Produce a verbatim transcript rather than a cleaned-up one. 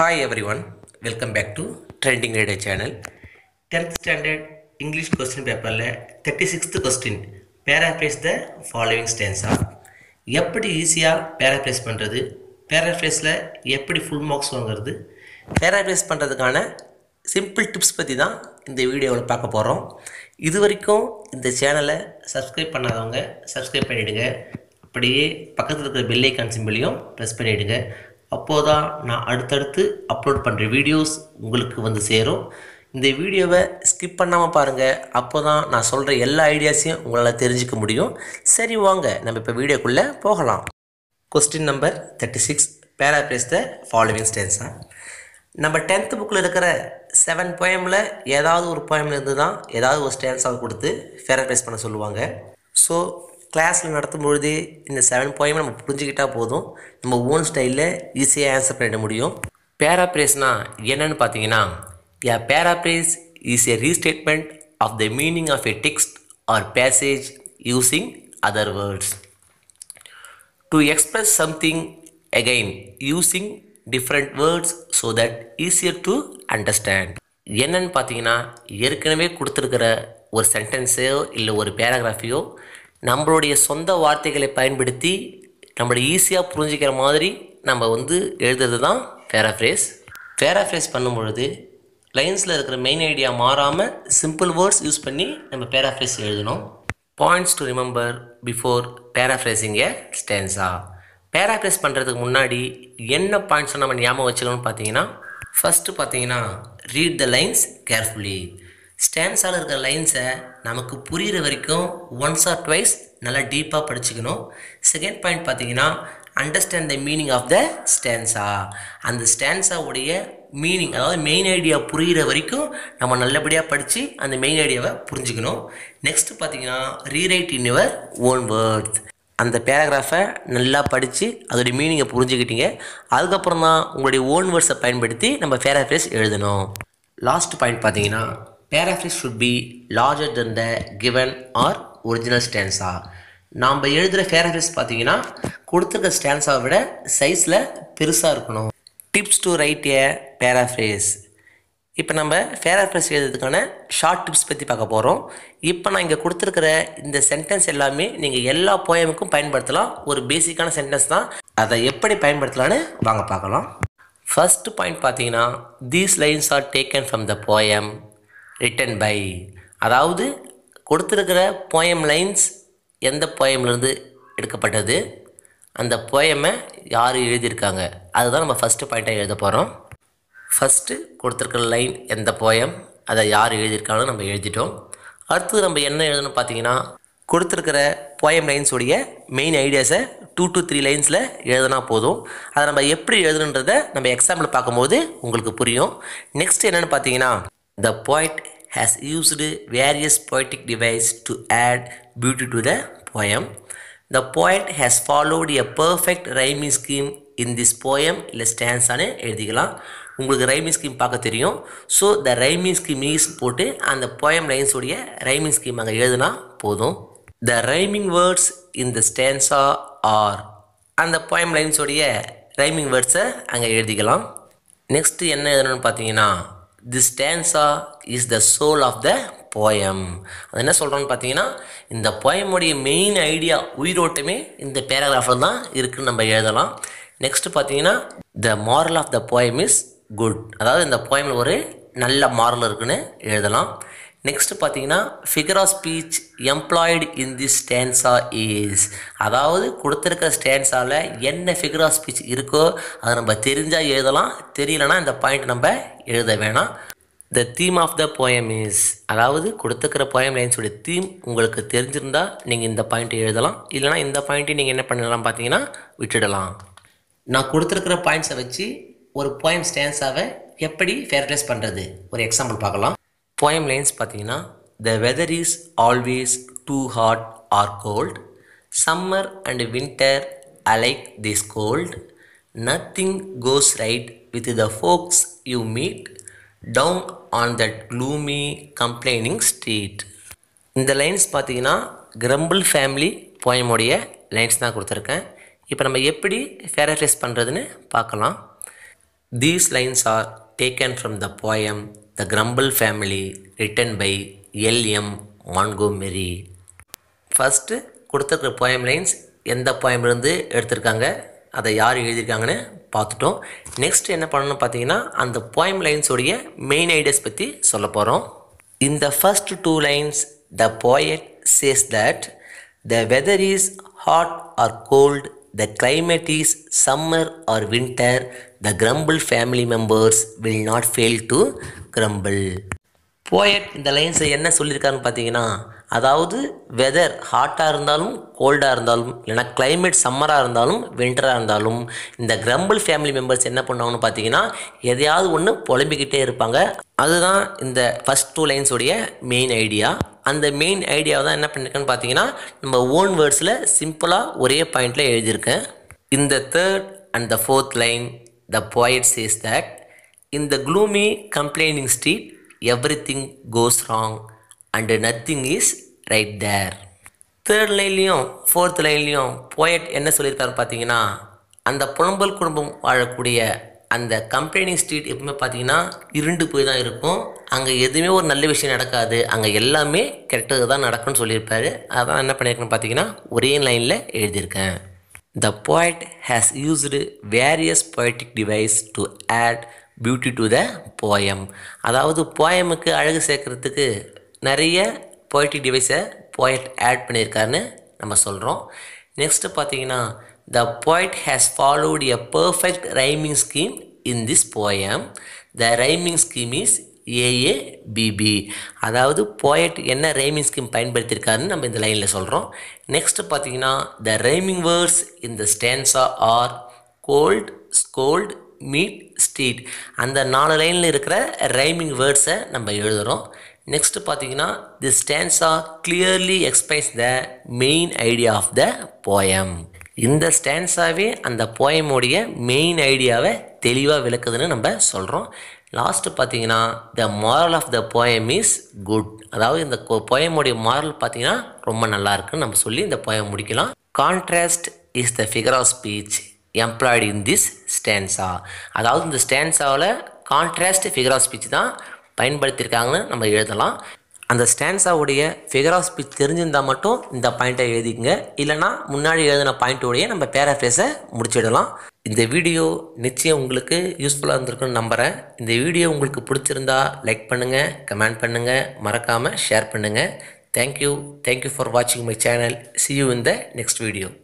Hi everyone, welcome back to Trending Radar Channel. tenth standard English question paper la thirty-sixth question paraphrase the following stanza. Eppadi easy ah paraphrase pandrathu, paraphrase la eppadi full marks vaangiradhu, paraphrase pandradhukana simple tips பத்தி தான் இந்த வீடியோல பார்க்க போறோம். இதுவரைக்கும் இந்த சேனலை subscribe பண்ணாதவங்க subscribe பண்ணிடுங்க. அப்படியே பக்கத்துல இருக்கிற bell icon சிம்பலையும் press பண்ணிடுங்க. அப்போதான் நான் அடுத்து அப்லோட் பண்ற வீடியோஸ் உங்களுக்கு வந்து சேரும். இந்த வீடியோவை skip பண்ணாம பாருங்க. அப்போதான் நான் சொல்ற எல்லா ஐடியாஸையும் உங்களால தெரிஞ்சிக்க முடியும். சரி வாங்க நம்ம இப்ப வீடியோக்குள்ள போகலாம். Question number thirty-six paraphrase the following stanza. நம்ம tenth bookல இருக்கிற seven poemல ஏதாவது ஒரு poemல இருந்து தான் ஏதாவது ஒரு stanza கொடுத்து paraphrase பண்ண சொல்லுவாங்க. சோ கிளாஸ்ல நடத்தும் பொழுது இந்த seven poem நம்ம புரிஞ்சிட்டா போதும், நம்ம own ஸ்டைல்ல ஈஸியா ஆன்சர் பண்ணிட முடியும். paraphrase-னா என்னன்னு பாத்தீங்கன்னா, a paraphrase is a restatement of the meaning of a text or passage using other words to express something again using different words so that easier to understand. என்னன்னு பாத்தீங்கன்னா, ஏற்கனவே கொடுத்திருக்கிற ஒரு சென்டென்ஸோ இல்ல ஒரு பேராகிராஃபியோ நம்மளுடைய சொந்த வார்த்தைகளை பயன்படுத்தி நம்மள ஈஸியா புரிஞ்சிக்கிற மாதிரி நம்ம வந்து எழுதுறது தான் paraphrase. paraphrase பண்ணும் பொழுது லைன்ஸ்ல இருக்கிற மெயின் ஐடியா மாறாம சிம்பிள் வேர்ட்ஸ் யூஸ் பண்ணி நம்ம paraphrase எழுதணும். points to remember before paraphrasing a stanza. paraphrase பண்றதுக்கு முன்னாடி என்ன பாயிண்ட்ஸ் நம்ம ஞாபகம் வச்சுக்கணும்னு பாத்தீங்கன்னா, ஃபர்ஸ்ட் பாத்தீங்கன்னா read the lines carefully. ஸ்டான்ஸால இருக்கிற லைன்ஸை நமக்கு புரியுற வரைக்கும் once or twice நல்லா டீப்பா படிச்சுக்கணும். செகண்ட் பாயிண்ட் பாத்தீங்கன்னா understand the meaning of the stanza. அந்த ஸ்டான்ஸாவோட மீனிங் அதாவது மெயின் ஐடியா புரியுற வரைக்கும் நம்ம நல்லபடியா படிச்சு அந்த மெயின் ஐடியாவை புரிஞ்சிக்கணும். நெக்ஸ்ட் பாத்தீங்கன்னா rewrite in your own words. அந்த பேராகிராஃபை நல்லா படிச்சு அதோட மீனிங்கை புரிஞ்சுக்கிட்டீங்க, அதுக்கப்புறம் தான் உங்களுடைய ஓன் வேர்ட்ஸை பயன்படுத்தி நம்ம paraphrase எழுதணும். லாஸ்ட் பாயிண்ட் பாத்தீங்கன்னா paraphrase should be larger than the given or original stanza. நாம் எழுதுற paraphrase பாத்தீங்கன்னா கொடுத்திருக்க stanza விட சைஸ்ல பெருசா இருக்கணும். Tips to write a paraphrase. இப்போ நம்ம paraphrase எழுதுறதுக்கான ஷார்ட் டிப்ஸ் பத்தி பார்க்க போறோம். இப்போ நான் இங்க கொடுத்திருக்கிற இந்த சென்டென்ஸ் எல்லாமே நீங்க எல்லா போயமுக்கும் பயன்படுத்தலாம். ஒரு பேசிக்கான சென்டென்ஸ் தான், அதை எப்படி பயன்படுத்தலாம்னு வாங்க பார்க்கலாம். ஃபர்ஸ்ட் பாயிண்ட் பாத்தீங்கன்னா these lines are taken from the poem written by. அதாவது கொடுத்திருக்கிற poem lines எந்த poemல இருந்து எடுக்கப்பட்டது, அந்த poem-ஐ யார் எழுதியிருக்காங்க, அதுதான் நம்ம first point-ஆ எழுத போறோம். first கொடுத்திருக்கிற லைன் எந்த poem, அதை யார் எழுதியிருக்காங்கன்னு நம்ம எழுதிட்டோம். அடுத்து நம்ம என்ன எழுதணும் பாத்தீங்கன்னா, கொடுத்திருக்கிற poem lines உடைய main ideas-ஐ two to three lines-ல எழுதினா போதும். அதை நம்ம எப்படி எழுதணும்ன்றதை நம்ம எக்ஸாம்பிள் பாக்கும்போது உங்களுக்கு புரியும். next என்னன்னு பாத்தீங்கன்னா, the poet has used various poetic devices to add beauty to the poem. The poet has followed a perfect rhyming scheme in this poem. Let's stanza ne எழுதிக்கலாம். உங்களுக்கு rhyming scheme பார்க்க தெரியும். So the rhyming scheme is போட்டு அந்த poem lines உடைய rhyming scheme அங்க எழுதுனா போதும். The rhyming words in the stanza are, அந்த poem lines உடைய rhyming words அங்க எழுதிக்கலாம். next என்ன எழுதணும்னு பாத்தீங்கன்னா, this stanza is the soul of the poem. அது என்ன சொல்றோம்னு பாத்தீங்கன்னா, இந்த poem உடைய மெயின் ஐடியா உயிரோட்டமே இந்த பேராகிராஃப்ல தான் இருக்குன்னு நம்ம எழுதலாம். நெக்ஸ்ட் பாத்தீங்கன்னா the moral of the poem is good. அதாவது இந்த poemல ஒரு நல்ல moral இருக்குன்னு எழுதலாம். நெக்ஸ்ட் பாத்தீங்கன்னா figure of speech employed in this stanza is, அதாவது கொடுத்திருக்கிற ஸ்டான்ஸால என்ன figure of speech இருக்கோ அதை நம்ம தெரிஞ்சா எழுதலாம், தெரியலனா இந்த பாயிண்ட் நம்ம எழுத வேணாம். the theme of the poem is, அதாவது கொடுத்திருக்கிற poem lines உடைய theme உங்களுக்கு தெரிஞ்சிருந்தா நீங்க இந்த பாயிண்ட் எழுதலாம், இல்லனா இந்த பாயிண்ட் நீங்க என்ன பண்ணலாம் பாத்தீங்கன்னா விட்டுடலாம். நான் கொடுத்திருக்கிற பாயிண்ட்ஸை வச்சு ஒரு poem stanza-வை எப்படி paraphrase பண்றது ஒரு எக்ஸாம்பிள் பார்க்கலாம். poem lines பாத்தீங்கன்னா, the weather is always too hot or cold, summer and winter alike this cold, nothing goes right with the folks you meet down on that gloomy complaining street. இந்த lines பாத்தீங்கன்னா Grumble Family poem உடைய லைன்ஸ் தான் கொடுத்திருக்கேன். இப்போ நம்ம எப்படி paraphrase பண்றதுன்னு பார்க்கலாம். These lines are taken from the poem The Grumble Family, written by L M Montgomery. First, கொடுத்திருக்கிற poem lines எந்த poem இருந்து எடுத்திருக்காங்க, அதை யார் எழுதிருக்காங்கன்னு பார்த்துட்டோம். நெக்ஸ்ட் என்ன பண்ணணும் பார்த்தீங்கன்னா, அந்த poem lines உடைய main ideas பத்தி சொல்லப் போறோம். In the first two lines, the poet says that the weather is hot or cold, the climate is summer or winter, the grumble family members will not fail to grumble. Poet இந்த lines என்ன சொல்லியிருக்காருன்னு பார்த்தீங்கன்னா, அதாவது weather ஹாட்டாக இருந்தாலும் கோல்டாக இருந்தாலும் இல்லைனா கிளைமேட் சம்மராக இருந்தாலும் விண்டராக இருந்தாலும் இந்த கிரம்பிள் ஃபேமிலி மெம்பர்ஸ் என்ன பண்ணுவாங்கன்னு பார்த்தீங்கன்னா எதையாவது ஒன்று புலம்பிக்கிட்டே இருப்பாங்க. அதுதான் இந்த ஃபஸ்ட் டூ லைன்ஸ் உடைய மெயின் ஐடியா. அந்த மெயின் ஐடியாவை தான் என்ன பண்ணியிருக்கேன்னு பார்த்தீங்கன்னா நம்ம ஓன் வேர்ட்ஸில் சிம்பிளாக ஒரே பாயிண்டில் எழுதியிருக்கேன். இந்த third and the fourth line the poet says that in the gloomy complaining street everything goes wrong and nothing is right there. Third லைன்லையும் ஃபோர்த் லைன்லையும் poet என்ன சொல்லியிருக்காரு பார்த்தீங்கன்னா அந்த புலம்பல் குடும்பம் வாழக்கூடிய அந்த கம்ப்ளைனிங் ஸ்ட்ரீட் எப்பவுமே பார்த்தீங்கன்னா இருண்டு போய் தான் இருக்கும், அங்கே எதுவுமே ஒரு நல்ல விஷயம் நடக்காது, அங்கே எல்லாமே கெட்டது தான் நடக்கும்னு சொல்லியிருப்பாரு. அதான் என்ன பண்ணியிருக்கேன்னு பார்த்தீங்கன்னா ஒரே லைனில் எழுதியிருக்கேன். The poet has used various poetic devices to add beauty to the poem. அதாவது போயமுக்கு அழகு சேர்க்கறதுக்கு நிறைய poetic devices poet add பண்ணியிருக்காருன்னு நம்ம சொல்கிறோம். நெக்ஸ்ட்டு பார்த்தீங்கன்னா The poet has followed a perfect rhyming scheme in this poem. The rhyming scheme is A A B B. அதாவது poet என்ன rhyming scheme பயன்படுத்தியிருக்காருன்னு நம்ம இந்த லைனில் சொல்கிறோம். நெக்ஸ்ட்டு பார்த்தீங்கன்னா The rhyming words in the stanza are cold, scold, meat, street. அந்த நாலு லைனில் இருக்கிற rhyming words-ஐ நம்ம எழுதுகிறோம். நெக்ஸ்ட்டு பார்த்தீங்கன்னா The stanza clearly explains the main idea of the poem. இந்த ஸ்டான்ஸாகவே அந்த போயமுடைய மெயின் ஐடியாவை தெளிவாக விளக்குதுன்னு நம்ம சொல்கிறோம். லாஸ்ட்டு பார்த்தீங்கன்னா the moral of the poem is good. அதாவது இந்த போயமுடைய moral பார்த்தீங்கன்னா ரொம்ப நல்லா இருக்குன்னு நம்ம சொல்லி இந்த போயம் முடிக்கலாம். Contrast is the figure of speech employed in this stanza. அதாவது இந்த ஸ்டான்ஸாவில் கான்ட்ராஸ்ட் ஃபிகர் ஆஃப் ஸ்பீச் தான் பயன்படுத்தியிருக்காங்கன்னு நம்ம எழுதலாம். அந்த ஸ்டான்ஸாவுடைய ஃபிகர் ஆஃப் ஸ்பீச் தெரிஞ்சிருந்தால் மட்டும் இந்த பாயிண்ட்டை எழுதிக்கங்க, இல்லைனா முன்னாடி எழுதின பாயிண்ட்டோடைய நம்ம பேராஃப்ரேஸை முடிச்சிடலாம். இந்த வீடியோ நிச்சயம் உங்களுக்கு யூஸ்ஃபுல்லாக இருந்திருக்குன்னு நம்புகிறேன். இந்த வீடியோ உங்களுக்கு பிடிச்சிருந்தா லைக் பண்ணுங்கள், கமெண்ட் பண்ணுங்கள், மறக்காமல் ஷேர் பண்ணுங்கள். தேங்க்யூ தேங்க்யூ ஃபார் வாட்சிங் my channel. see you in the next video.